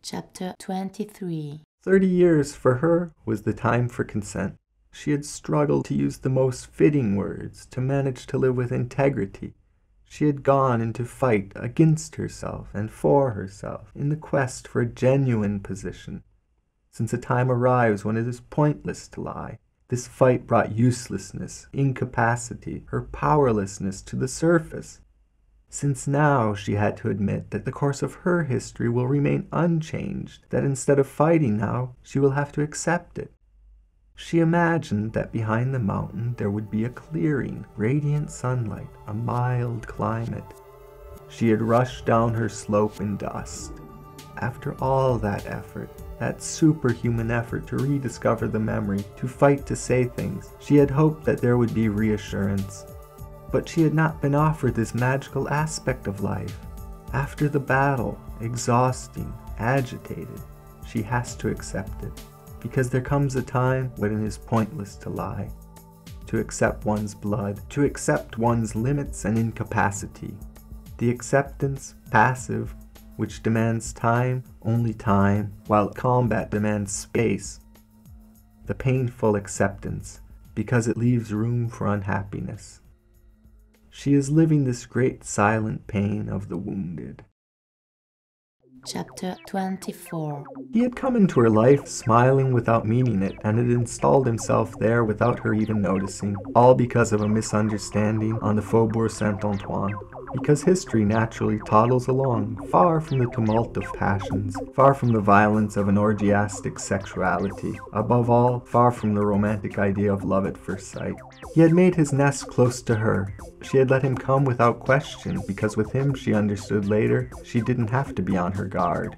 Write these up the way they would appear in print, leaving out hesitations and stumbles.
Chapter 23. 30 years for her was the time for consent. She had struggled to use the most fitting words, to manage to live with integrity. She had gone into fight against herself and for herself in the quest for a genuine position. Since a time arrives when it is pointless to lie, this fight brought uselessness, incapacity, her powerlessness to the surface. Since now she had to admit that the course of her history will remain unchanged, that instead of fighting now, she will have to accept it. She imagined that behind the mountain there would be a clearing, radiant sunlight, a mild climate. She had rushed down her slope in dust. After all that effort, that superhuman effort to rediscover the memory, to fight to say things, she had hoped that there would be reassurance. But she had not been offered this magical aspect of life. After the battle, exhausting, agitated, she has to accept it. Because there comes a time when it is pointless to lie, to accept one's blood, to accept one's limits and incapacity. The acceptance, passive, which demands time, only time, while combat demands space. The painful acceptance, because it leaves room for unhappiness. She is living this great silent pain of the wounded. Chapter 24. He had come into her life smiling without meaning it, and had installed himself there without her even noticing, all because of a misunderstanding on the Faubourg Saint-Antoine. Because history naturally toddles along, far from the tumult of passions, far from the violence of an orgiastic sexuality, above all, far from the romantic idea of love at first sight. He had made his nest close to her. She had let him come without question, because with him, she understood later, she didn't have to be on her guard.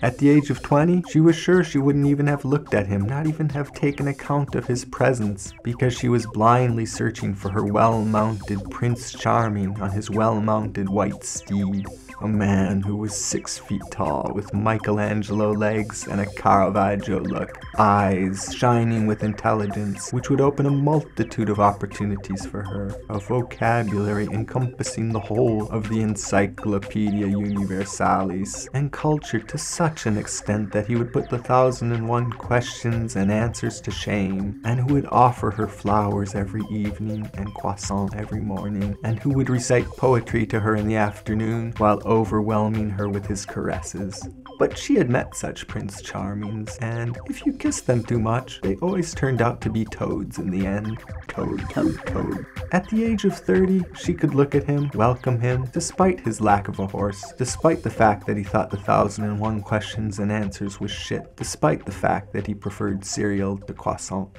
At the age of 20, she was sure she wouldn't even have looked at him, not even have taken account of his presence, because she was blindly searching for her well-mounted Prince Charming on his well-mounted white steed, a man who was 6 feet tall, with Michelangelo legs and a Caravaggio look, eyes shining with intelligence, which would open a multitude of opportunities for her, a vocabulary encompassing the whole of the Encyclopedia Universalis, and culture to such an extent that he would put the 1,001 questions and answers to shame, and who would offer her flowers every evening and croissant every morning, and who would recite poetry to her in the afternoon while overwhelming her with his caresses. But she had met such Prince Charmings, and if you kissed them too much, they always turned out to be toads in the end. Toad, toad, toad. At the age of 30, she could look at him, welcome him, despite his lack of a horse, despite the fact that he thought the 1,001 questions and answers was shit, despite the fact that he preferred cereal to croissant.